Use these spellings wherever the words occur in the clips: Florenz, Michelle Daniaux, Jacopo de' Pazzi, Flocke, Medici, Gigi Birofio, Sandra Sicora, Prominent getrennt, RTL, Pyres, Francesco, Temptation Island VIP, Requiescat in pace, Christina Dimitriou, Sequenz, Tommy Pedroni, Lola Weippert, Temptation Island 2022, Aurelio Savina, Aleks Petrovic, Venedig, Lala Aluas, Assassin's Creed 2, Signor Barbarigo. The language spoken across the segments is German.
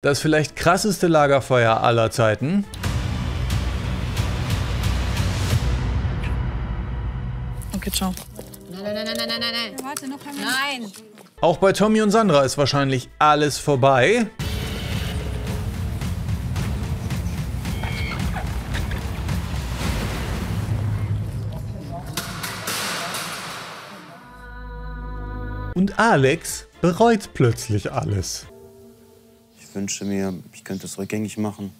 Das vielleicht krasseste Lagerfeuer aller Zeiten. Okay, ciao. Nein, nein, nein, nein, nein, nein. Ja, warte, noch einmal. Nein. Auch bei Tommy und Sandra ist wahrscheinlich alles vorbei. Und Aleks bereut plötzlich alles. Ich wünsche mir, ich könnte es rückgängig machen.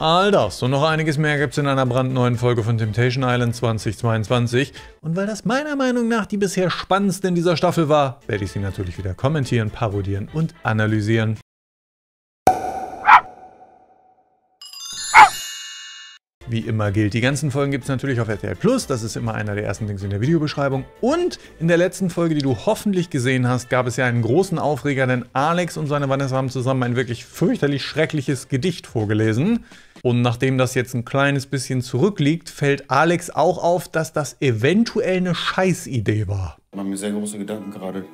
All das und noch einiges mehr gibt's in einer brandneuen Folge von Temptation Island 2022. Und weil das meiner Meinung nach die bisher spannendste in dieser Staffel war, werde ich sie natürlich wieder kommentieren, parodieren und analysieren. Wie immer gilt, die ganzen Folgen gibt es natürlich auf RTL+, das ist immer einer der ersten Links in der Videobeschreibung. Und in der letzten Folge, die du hoffentlich gesehen hast, gab es ja einen großen Aufreger, denn Aleks und seine Vanessa haben zusammen ein wirklich fürchterlich schreckliches Gedicht vorgelesen. Und nachdem das jetzt ein kleines bisschen zurückliegt, fällt Aleks auch auf, dass das eventuell eine Scheißidee war. Ich mache mir sehr große Gedanken gerade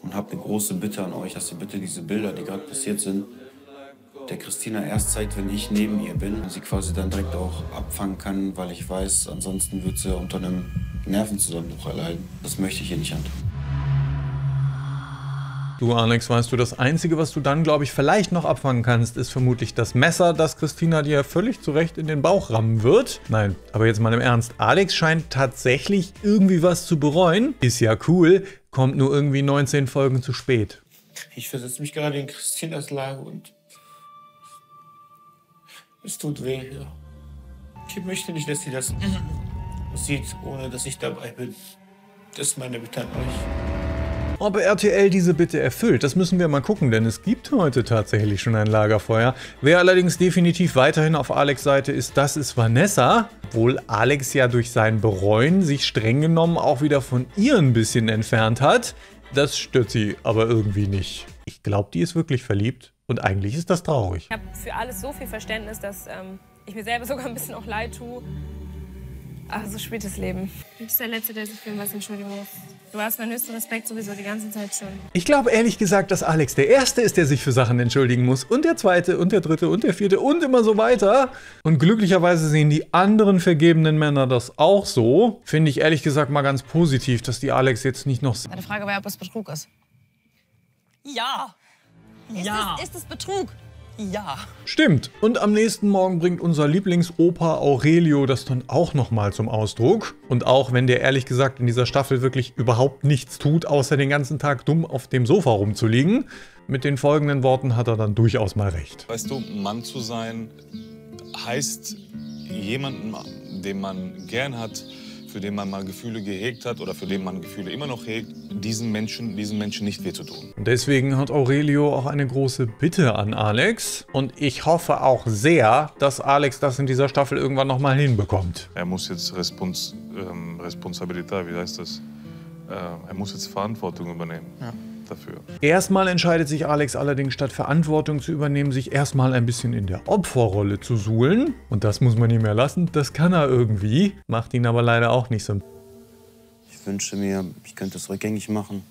und habe eine große Bitte an euch, dass ihr bitte diese Bilder, die gerade passiert sind, der Christina erst zeigt, wenn ich neben ihr bin und sie quasi dann direkt auch abfangen kann, weil ich weiß, ansonsten wird sie unter einem Nervenzusammenbruch erleiden. Das möchte ich ihr nicht antun. Du, Aleks, weißt du, das Einzige, was du dann, glaube ich, vielleicht noch abfangen kannst, ist vermutlich das Messer, das Christina dir völlig zu Recht in den Bauch rammen wird. Nein, aber jetzt mal im Ernst, Aleks scheint tatsächlich irgendwie was zu bereuen. Ist ja cool, kommt nur irgendwie 19 Folgen zu spät. Ich versetze mich gerade in Christinas Lage und es tut weh, ja. Ich möchte nicht, dass sie das sieht, ohne dass ich dabei bin. Das ist meine Bitte an euch. Ob RTL diese Bitte erfüllt, das müssen wir mal gucken, denn es gibt heute tatsächlich schon ein Lagerfeuer. Wer allerdings definitiv weiterhin auf Aleks Seite ist, das ist Vanessa. Obwohl Aleks ja durch sein Bereuen sich streng genommen auch wieder von ihr ein bisschen entfernt hat. Das stört sie aber irgendwie nicht. Ich glaube, die ist wirklich verliebt. Und eigentlich ist das traurig. Ich habe für alles so viel Verständnis, dass ich mir selber sogar ein bisschen auch leid tue. Aber so spielt das Leben. Du bist der Letzte, der sich für was entschuldigen muss. Du hast meinen höchsten Respekt sowieso die ganze Zeit schon. Ich glaube ehrlich gesagt, dass Aleks der Erste ist, der sich für Sachen entschuldigen muss. Und der Zweite und der Dritte und der Vierte und immer so weiter. Und glücklicherweise sehen die anderen vergebenen Männer das auch so. Finde ich ehrlich gesagt mal ganz positiv, dass die Aleks jetzt nicht noch... Meine Frage war, ob es Betrug ist. Ja. Ja. Ist es Betrug? Ja. Stimmt. Und am nächsten Morgen bringt unser Lieblingsopa Aurelio das dann auch nochmal zum Ausdruck. Und auch wenn der ehrlich gesagt in dieser Staffel wirklich überhaupt nichts tut, außer den ganzen Tag dumm auf dem Sofa rumzuliegen, mit den folgenden Worten hat er dann durchaus mal recht. Weißt du, Mann zu sein heißt jemanden, den man gern hat, für den man mal Gefühle gehegt hat oder für den man Gefühle immer noch hegt, diesen Menschen nicht weh zu tun. Deswegen hat Aurelio auch eine große Bitte an Aleks. Und ich hoffe auch sehr, dass Aleks das in dieser Staffel irgendwann noch mal hinbekommt. Er muss jetzt Responsabilität, wie heißt das? Er muss jetzt Verantwortung übernehmen. Ja. Dafür. Erstmal entscheidet sich Aleks allerdings, statt Verantwortung zu übernehmen, sich erstmal ein bisschen in der Opferrolle zu suhlen. Und das muss man ihm ja lassen, das kann er irgendwie. Macht ihn aber leider auch nicht so. Ich wünsche mir, ich könnte es rückgängig machen.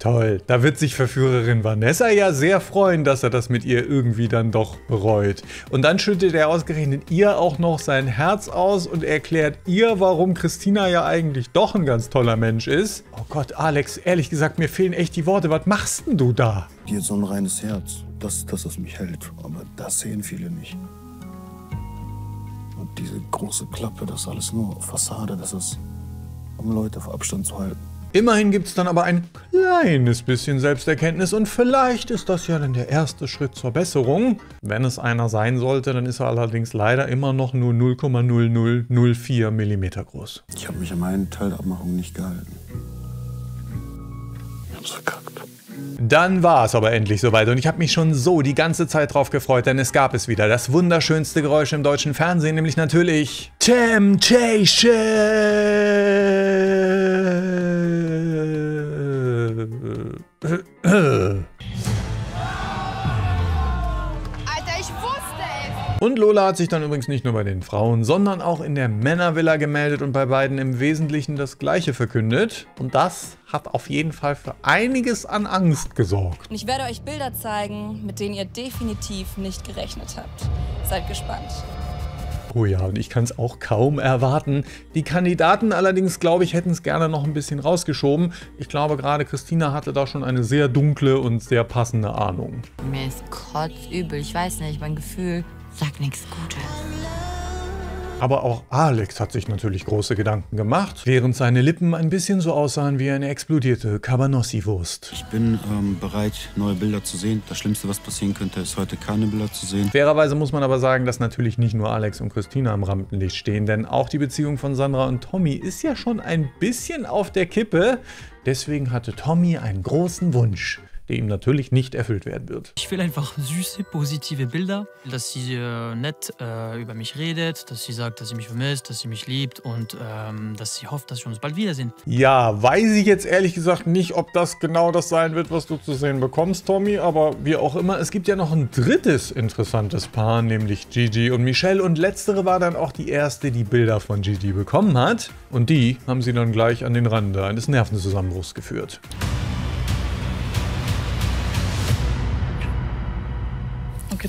Toll, da wird sich Verführerin Vanessa ja sehr freuen, dass er das mit ihr irgendwie dann doch bereut. Und dann schüttet er ausgerechnet ihr auch noch sein Herz aus und erklärt ihr, warum Christina ja eigentlich doch ein ganz toller Mensch ist. Oh Gott, Aleks, ehrlich gesagt, mir fehlen echt die Worte. Was machst denn du da? Dir so ein reines Herz, das es mich hält. Aber das sehen viele nicht. Und diese große Klappe, das ist alles nur Fassade, das ist, um Leute auf Abstand zu halten. Immerhin gibt es dann aber ein kleines bisschen Selbsterkenntnis und vielleicht ist das ja dann der erste Schritt zur Besserung. Wenn es einer sein sollte, dann ist er allerdings leider immer noch nur 0,0004 mm groß. Ich habe mich an meinen Teil der Abmachung nicht gehalten. Ich hab's verkackt. Dann war es aber endlich soweit und ich habe mich schon so die ganze Zeit drauf gefreut, denn es gab es wieder das wunderschönste Geräusch im deutschen Fernsehen, nämlich natürlich Temptation! Alter, ich wusste es! Und Lola hat sich dann übrigens nicht nur bei den Frauen, sondern auch in der Männervilla gemeldet und bei beiden im Wesentlichen das Gleiche verkündet. Und das hat auf jeden Fall für einiges an Angst gesorgt. Und ich werde euch Bilder zeigen, mit denen ihr definitiv nicht gerechnet habt. Seid gespannt. Oh ja, und ich kann es auch kaum erwarten. Die Kandidaten allerdings, glaube ich, hätten es gerne noch ein bisschen rausgeschoben. Ich glaube, gerade Christina hatte da schon eine sehr dunkle und sehr passende Ahnung. Mir ist kotzübel, ich weiß nicht, mein Gefühl sagt nichts Gutes. Aber auch Aleks hat sich natürlich große Gedanken gemacht, während seine Lippen ein bisschen so aussahen wie eine explodierte Cabanossi-Wurst. Ich bin bereit, neue Bilder zu sehen. Das Schlimmste, was passieren könnte, ist heute keine Bilder zu sehen. Fairerweise muss man aber sagen, dass natürlich nicht nur Aleks und Christina im Rampenlicht stehen, denn auch die Beziehung von Sandra und Tommy ist ja schon ein bisschen auf der Kippe. Deswegen hatte Tommy einen großen Wunsch, der ihm natürlich nicht erfüllt werden wird. Ich will einfach süße, positive Bilder, dass sie nett über mich redet, dass sie sagt, dass sie mich vermisst, dass sie mich liebt und dass sie hofft, dass wir uns bald wiedersehen. Ja, weiß ich jetzt ehrlich gesagt nicht, ob das genau das sein wird, was du zu sehen bekommst, Tommy, aber wie auch immer, es gibt ja noch ein drittes interessantes Paar, nämlich Gigi und Michelle, und letztere war dann auch die erste, die Bilder von Gigi bekommen hat, und die haben sie dann gleich an den Rand eines Nervenzusammenbruchs geführt. Okay,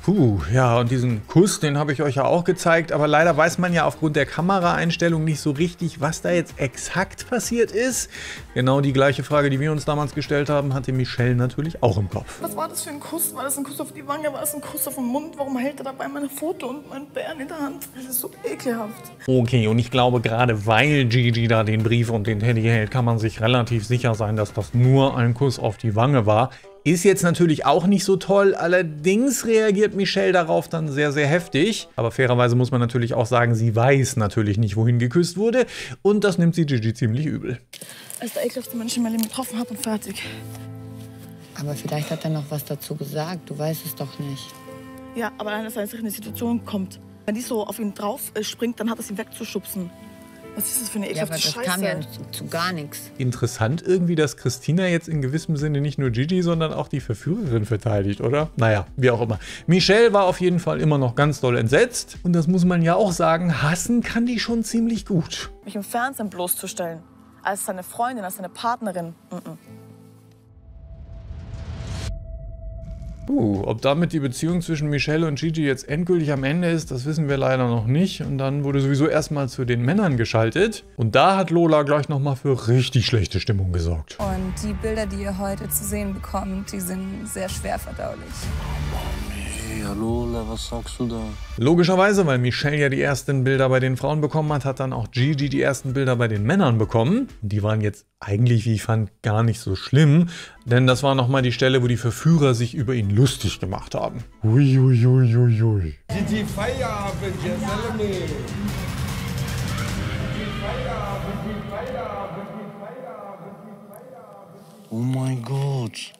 Puh, ja, und diesen Kuss, den habe ich euch ja auch gezeigt, aber leider weiß man ja aufgrund der Kameraeinstellung nicht so richtig, was da jetzt exakt passiert ist. Genau die gleiche Frage, die wir uns damals gestellt haben, hatte Michelle natürlich auch im Kopf. Was war das für ein Kuss? War das ein Kuss auf die Wange? War das ein Kuss auf den Mund? Warum hält er dabei meine Foto und meinen Bären in der Hand? Das ist so ekelhaft. Okay, und ich glaube, gerade weil Gigi da den Brief und den Teddy hält, kann man sich relativ sicher sein, dass das nur ein Kuss auf die Wange war. Ist jetzt natürlich auch nicht so toll, allerdings reagiert Michelle darauf dann sehr, sehr heftig. Aber fairerweise muss man natürlich auch sagen, sie weiß natürlich nicht, wohin geküsst wurde. Und das nimmt sie Gigi ziemlich übel. Das ist der ekelhafte Mensch, den ich in meinem Leben getroffen habe, und fertig. Aber vielleicht hat er noch was dazu gesagt, du weißt es doch nicht. Ja, aber wenn es in eine Situation kommt, wenn die so auf ihn drauf springt, dann hat es ihn wegzuschubsen. Was ist das für eine ekelhafte Scheiße? Ja, aber das kam ja zu gar nichts. Interessant irgendwie, dass Christina jetzt in gewissem Sinne nicht nur Gigi, sondern auch die Verführerin verteidigt, oder? Naja, wie auch immer. Michelle war auf jeden Fall immer noch ganz doll entsetzt. Und das muss man ja auch sagen, hassen kann die schon ziemlich gut. Mich im Fernsehen bloßzustellen, als seine Freundin, als seine Partnerin. Ob damit die Beziehung zwischen Michelle und Gigi jetzt endgültig am Ende ist, das wissen wir leider noch nicht. Und dann wurde sowieso erstmal zu den Männern geschaltet. Und da hat Lola gleich nochmal für richtig schlechte Stimmung gesorgt. Und die Bilder, die ihr heute zu sehen bekommt, die sind sehr schwer verdaulich. Ja, Lola, was sagst du da? Logischerweise, weil Michelle ja die ersten Bilder bei den Frauen bekommen hat, hat dann auch Gigi die ersten Bilder bei den Männern bekommen. Die waren jetzt eigentlich, wie ich fand, gar nicht so schlimm, denn das war nochmal die Stelle, wo die Verführer sich über ihn lustig gemacht haben. Uiuiuiui. Gigi, Feierabend, Gesellme. Gigi, Feierabend, Feierabend, Feierabend. Oh mein Gott.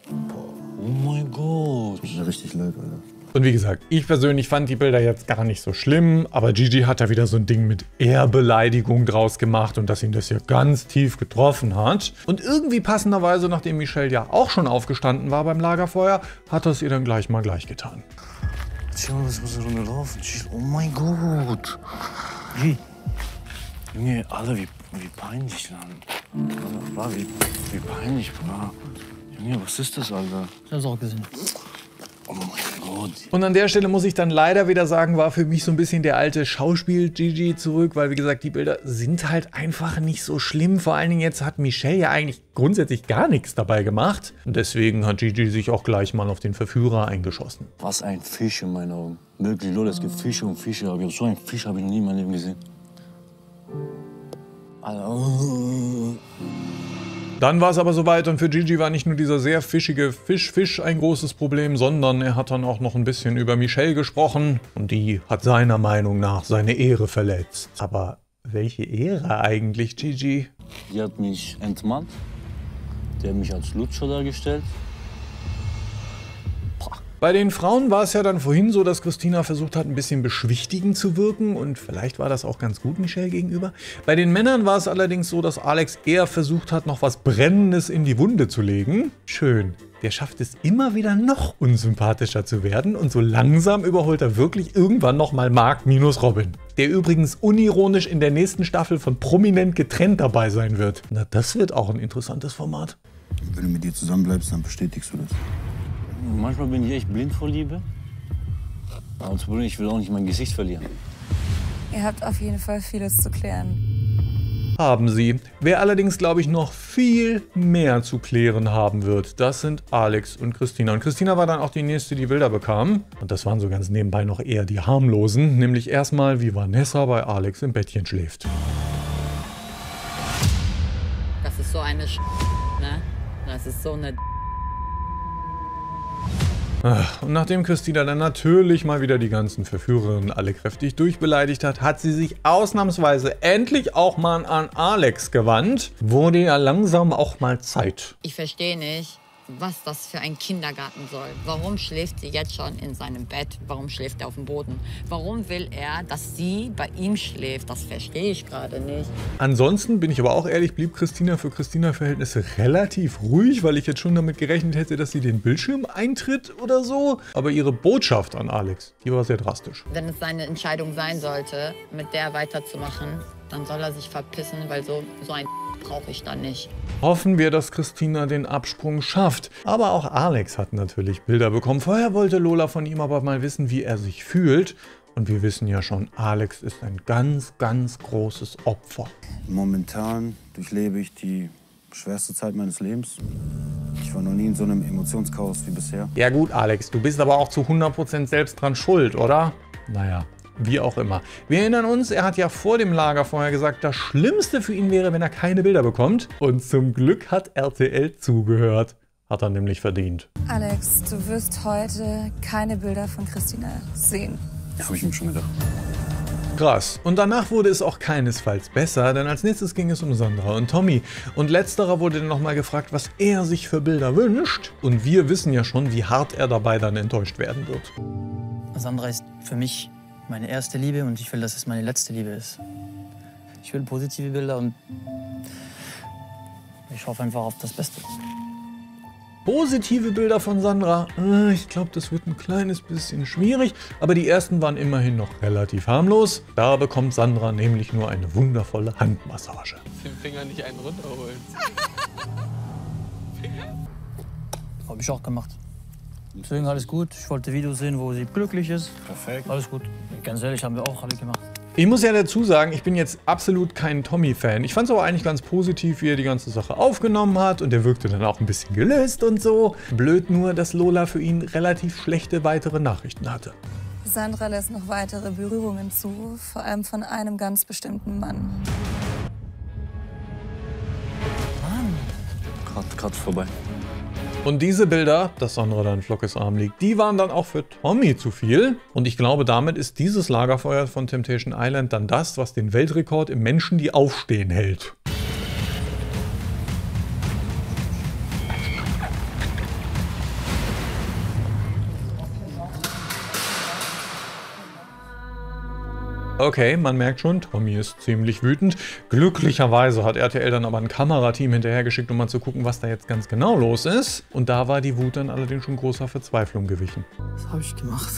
Oh mein Gott. Das ist richtig leid, Alter. Und wie gesagt, ich persönlich fand die Bilder jetzt gar nicht so schlimm, aber Gigi hat da wieder so ein Ding mit Ehrbeleidigung draus gemacht und dass ihn das hier ganz tief getroffen hat. Und irgendwie passenderweise, nachdem Michelle ja auch schon aufgestanden war beim Lagerfeuer, hat das ihr dann gleich mal gleich getan. Zieh mal eine Runde laufen. Oh mein Gott. Junge, Alter, wie peinlich, Mann. Alter, wie peinlich, Mann. Junge, was ist das, Alter? Ich hab's auch gesehen. Oh mein Gott. Und an der Stelle muss ich dann leider wieder sagen, war für mich so ein bisschen der alte Schauspiel-Gigi zurück, weil wie gesagt, die Bilder sind halt einfach nicht so schlimm. Vor allen Dingen jetzt hat Michelle ja eigentlich grundsätzlich gar nichts dabei gemacht. Und deswegen hat Gigi sich auch gleich mal auf den Verführer eingeschossen. Was ein Fisch in meinen Augen. Wirklich, Leute, es gibt Fische und Fische. Aber so einen Fisch habe ich noch nie in meinem Leben gesehen. Hallo. Dann war es aber soweit und für Gigi war nicht nur dieser sehr fischige Fisch ein großes Problem, sondern er hat dann auch noch ein bisschen über Michelle gesprochen und die hat seiner Meinung nach seine Ehre verletzt. Aber welche Ehre eigentlich, Gigi? Die hat mich entmannt, die hat mich als Lutscher dargestellt. Bei den Frauen war es ja dann vorhin so, dass Christina versucht hat, ein bisschen beschwichtigend zu wirken und vielleicht war das auch ganz gut Michelle gegenüber. Bei den Männern war es allerdings so, dass Aleks eher versucht hat, noch was Brennendes in die Wunde zu legen. Schön. Der schafft es immer wieder noch unsympathischer zu werden und so langsam überholt er wirklich irgendwann nochmal Mark minus Robin. Der übrigens unironisch in der nächsten Staffel von Prominent getrennt dabei sein wird. Na, das wird auch ein interessantes Format. Wenn du mit dir zusammenbleibst, dann bestätigst du das. Manchmal bin ich echt blind vor Liebe. Aber das Problem, ich will auch nicht mein Gesicht verlieren. Ihr habt auf jeden Fall vieles zu klären. Haben sie. Wer allerdings, glaube ich, noch viel mehr zu klären haben wird, das sind Alex und Christina. Und Christina war dann auch die Nächste, die Bilder bekam. Und das waren so ganz nebenbei noch eher die harmlosen. Nämlich erstmal, wie Vanessa bei Alex im Bettchen schläft. Das ist so eine ne? Das ist so eine. Und nachdem Christina dann natürlich mal wieder die ganzen Verführerinnen alle kräftig durchbeleidigt hat, hat sie sich ausnahmsweise endlich auch mal an Alex gewandt. Wurde ja langsam auch mal Zeit. Ich verstehe nicht, was das für ein Kindergarten soll. Warum schläft sie jetzt schon in seinem Bett? Warum schläft er auf dem Boden? Warum will er, dass sie bei ihm schläft? Das verstehe ich gerade nicht. Ansonsten, bin ich aber auch ehrlich, blieb Christina für Christina-Verhältnisse relativ ruhig, weil ich jetzt schon damit gerechnet hätte, dass sie den Bildschirm eintritt oder so. Aber ihre Botschaft an Alex, die war sehr drastisch. Wenn es seine Entscheidung sein sollte, mit der weiterzumachen, dann soll er sich verpissen, weil so ein brauche ich dann nicht. Hoffen wir, dass Christina den Absprung schafft. Aber auch Alex hat natürlich Bilder bekommen. Vorher wollte Lola von ihm aber mal wissen, wie er sich fühlt. Und wir wissen ja schon, Alex ist ein ganz, ganz großes Opfer. Momentan durchlebe ich die schwerste Zeit meines Lebens. Ich war noch nie in so einem Emotionschaos wie bisher. Ja gut, Alex, du bist aber auch zu 100% selbst dran schuld, oder? Naja. Wie auch immer. Wir erinnern uns, er hat ja vor dem Lagerfeuer gesagt, das Schlimmste für ihn wäre, wenn er keine Bilder bekommt. Und zum Glück hat RTL zugehört. Hat er nämlich verdient. Alex, du wirst heute keine Bilder von Christina sehen. Ja, habe ich ihm schon gedacht. Krass. Und danach wurde es auch keinesfalls besser, denn als nächstes ging es um Sandra und Tommy. Und letzterer wurde dann nochmal gefragt, was er sich für Bilder wünscht. Und wir wissen ja schon, wie hart er dabei dann enttäuscht werden wird. Sandra ist für mich meine erste Liebe und ich will, dass es meine letzte Liebe ist. Ich will positive Bilder und ich hoffe einfach auf das Beste. Positive Bilder von Sandra? Ich glaube, das wird ein kleines bisschen schwierig, aber die ersten waren immerhin noch relativ harmlos. Da bekommt Sandra nämlich nur eine wundervolle Handmassage. Den Finger nicht einen runterholen. Habe ich auch gemacht. Deswegen alles gut. Ich wollte Videos sehen, wo sie glücklich ist. Perfekt. Alles gut. Ganz ehrlich, habe ich gemacht. Ich muss ja dazu sagen, ich bin jetzt absolut kein Tommy-Fan. Ich fand es aber eigentlich ganz positiv, wie er die ganze Sache aufgenommen hat. Und er wirkte dann auch ein bisschen gelöst und so. Blöd nur, dass Lola für ihn relativ schlechte weitere Nachrichten hatte. Sandra lässt noch weitere Berührungen zu. Vor allem von einem ganz bestimmten Mann. Mann. Gerade vorbei. Und diese Bilder, dass Sandra da in Flockes Arm liegt, die waren dann auch für Tommy zu viel. Und ich glaube, damit ist dieses Lagerfeuer von Temptation Island dann das, was den Weltrekord im Menschen, die aufstehen, hält. Okay, man merkt schon, Tommy ist ziemlich wütend. Glücklicherweise hat RTL dann aber ein Kamerateam hinterhergeschickt, um mal zu gucken, was da jetzt ganz genau los ist. Und da war die Wut dann allerdings schon großer Verzweiflung gewichen. Was habe ich gemacht?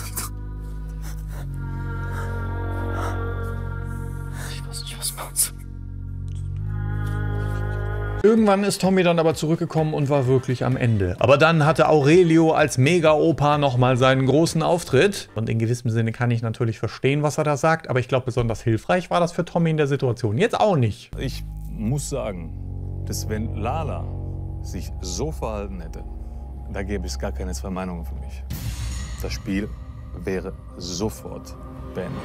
Ich weiß nicht, was man tut. Irgendwann ist Tommy dann aber zurückgekommen und war wirklich am Ende. Aber dann hatte Aurelio als Mega-Opa nochmal seinen großen Auftritt. Und in gewissem Sinne kann ich natürlich verstehen, was er da sagt. Aber ich glaube, besonders hilfreich war das für Tommy in der Situation jetzt auch nicht. Ich muss sagen, dass wenn Lala sich so verhalten hätte, da gäbe es gar keine zwei Meinungen für mich. Das Spiel wäre sofort beendet.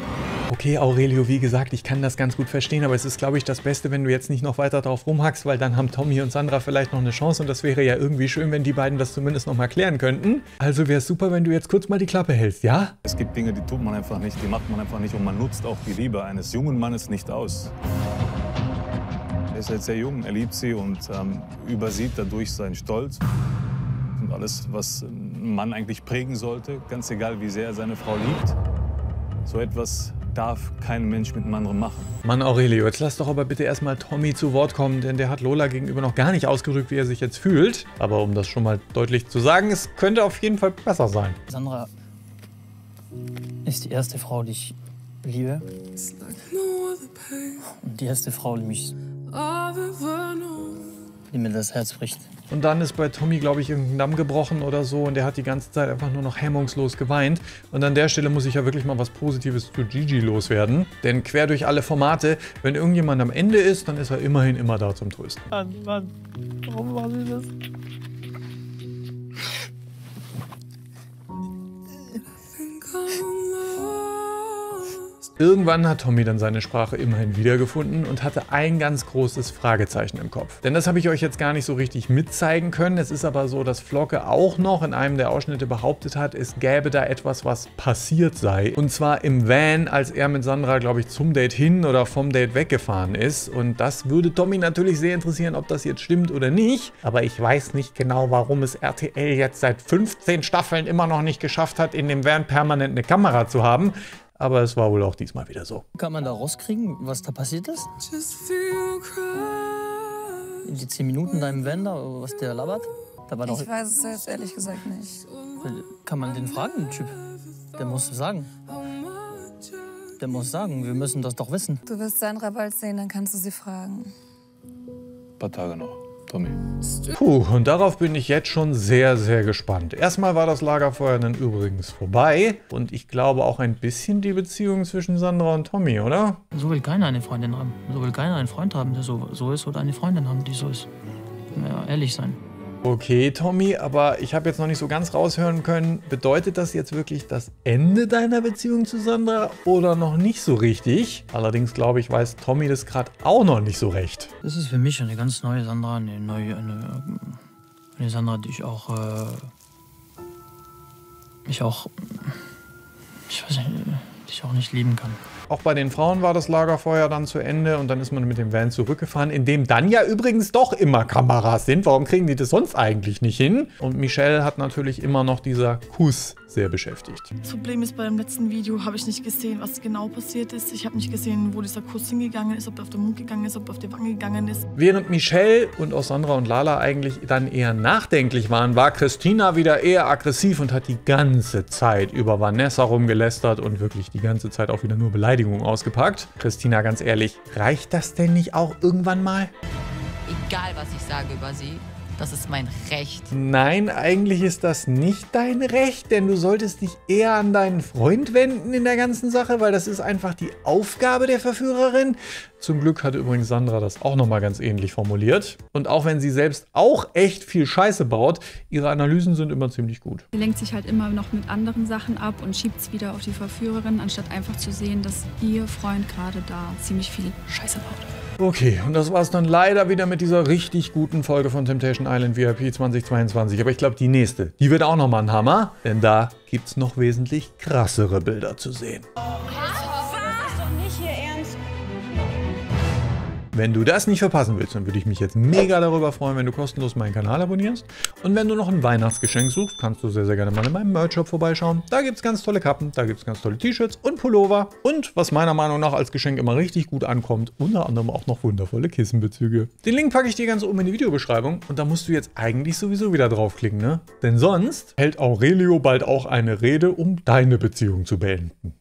Okay, Aurelio, wie gesagt, ich kann das ganz gut verstehen, aber es ist, glaube ich, das Beste, wenn du jetzt nicht noch weiter drauf rumhackst, weil dann haben Tommy und Sandra vielleicht noch eine Chance und das wäre ja irgendwie schön, wenn die beiden das zumindest noch mal klären könnten. Also wäre es super, wenn du jetzt kurz mal die Klappe hältst, ja? Es gibt Dinge, die tut man einfach nicht, die macht man einfach nicht und man nutzt auch die Liebe eines jungen Mannes nicht aus. Er ist jetzt sehr jung, er liebt sie und übersieht dadurch seinen Stolz und alles, was ein Mann eigentlich prägen sollte, ganz egal, wie sehr er seine Frau liebt. So etwas darf kein Mensch mit einem anderen machen. Mann Aurelio, jetzt lass doch aber bitte erstmal Tommy zu Wort kommen, denn der hat Lola gegenüber noch gar nicht ausgedrückt, wie er sich jetzt fühlt. Aber um das schon mal deutlich zu sagen, es könnte auf jeden Fall besser sein. Sandra ist die erste Frau, die ich liebe. Und die erste Frau, die mich... die mir das Herz bricht. Und dann ist bei Tommy, glaube ich, irgendein Damm gebrochen oder so und er hat die ganze Zeit einfach nur noch hemmungslos geweint. Und an der Stelle muss ich ja wirklich mal was Positives zu Gigi loswerden. Denn quer durch alle Formate, wenn irgendjemand am Ende ist, dann ist er immerhin immer da zum Trösten. Mann, Mann, warum war sie das? Irgendwann hat Tommy dann seine Sprache immerhin wiedergefunden und hatte ein ganz großes Fragezeichen im Kopf. Denn das habe ich euch jetzt gar nicht so richtig mitzeigen können. Es ist aber so, dass Flocke auch noch in einem der Ausschnitte behauptet hat, es gäbe da etwas, was passiert sei. Und zwar im Van, als er mit Sandra, glaube ich, zum Date hin oder vom Date weggefahren ist. Und das würde Tommy natürlich sehr interessieren, ob das jetzt stimmt oder nicht. Aber ich weiß nicht genau, warum es RTL jetzt seit 15 Staffeln immer noch nicht geschafft hat, in dem Van permanent eine Kamera zu haben. Aber es war wohl auch diesmal wieder so. Kann man da rauskriegen, was da passiert ist? In die 10 Minuten da im Van, was der labert? Da war doch... Ich weiß es jetzt ehrlich gesagt nicht. Kann man den fragen, den Typ? Der muss sagen. Der muss sagen, wir müssen das doch wissen. Du wirst Sandra bald sehen, dann kannst du sie fragen. Ein paar Tage noch. Tommy. Puh, und darauf bin ich jetzt schon sehr, sehr gespannt. Erstmal war das Lagerfeuer dann übrigens vorbei und ich glaube auch ein bisschen die Beziehung zwischen Sandra und Tommy, oder? So will keiner eine Freundin haben. So will keiner einen Freund haben, der so ist, oder eine Freundin haben, die so ist. Ja, ehrlich sein. Okay, Tommy, aber ich habe jetzt noch nicht so ganz raushören können. Bedeutet das jetzt wirklich das Ende deiner Beziehung zu Sandra oder noch nicht so richtig? Allerdings, glaube ich, weiß Tommy das gerade auch noch nicht so recht. Das ist für mich eine ganz neue Sandra, eine Sandra, die ich auch, ich auch nicht lieben kann. Auch bei den Frauen war das Lagerfeuer dann zu Ende und dann ist man mit dem Van zurückgefahren, in dem dann ja übrigens doch immer Kameras sind. Warum kriegen die das sonst eigentlich nicht hin? Und Michelle hat natürlich immer noch dieser Kuss sehr beschäftigt. Das Problem ist, beim letzten Video habe ich nicht gesehen, was genau passiert ist. Ich habe nicht gesehen, wo dieser Kuss hingegangen ist, ob er auf den Mund gegangen ist, ob er auf die Wange gegangen ist. Während Michelle und auch Sandra und Lala eigentlich dann eher nachdenklich waren, war Christina wieder eher aggressiv und hat die ganze Zeit über Vanessa rumgelästert und wirklich die ganze Zeit auch wieder nur beleidigt. Ausgepackt. Christina, ganz ehrlich, reicht das denn nicht auch irgendwann mal? Egal, was ich sage über sie, das ist mein Recht. Nein, eigentlich ist das nicht dein Recht, denn du solltest dich eher an deinen Freund wenden in der ganzen Sache, weil das ist einfach die Aufgabe der Verführerin. Zum Glück hatte übrigens Sandra das auch nochmal ganz ähnlich formuliert. Und auch wenn sie selbst auch echt viel Scheiße baut, ihre Analysen sind immer ziemlich gut. Sie lenkt sich halt immer noch mit anderen Sachen ab und schiebt es wieder auf die Verführerin, anstatt einfach zu sehen, dass ihr Freund gerade da ziemlich viel Scheiße baut. Okay, und das war es dann leider wieder mit dieser richtig guten Folge von Temptation Island VIP 2022. Aber ich glaube, die nächste, die wird auch nochmal ein Hammer, denn da gibt es noch wesentlich krassere Bilder zu sehen. Wenn du das nicht verpassen willst, dann würde ich mich jetzt mega darüber freuen, wenn du kostenlos meinen Kanal abonnierst. Und wenn du noch ein Weihnachtsgeschenk suchst, kannst du sehr, sehr gerne mal in meinem Merch-Shop vorbeischauen. Da gibt es ganz tolle Kappen, da gibt es ganz tolle T-Shirts und Pullover. Und was meiner Meinung nach als Geschenk immer richtig gut ankommt, unter anderem auch noch wundervolle Kissenbezüge. Den Link packe ich dir ganz oben in die Videobeschreibung. Und da musst du jetzt eigentlich sowieso wieder draufklicken, ne? Denn sonst hält Aurelio bald auch eine Rede, um deine Beziehung zu beenden.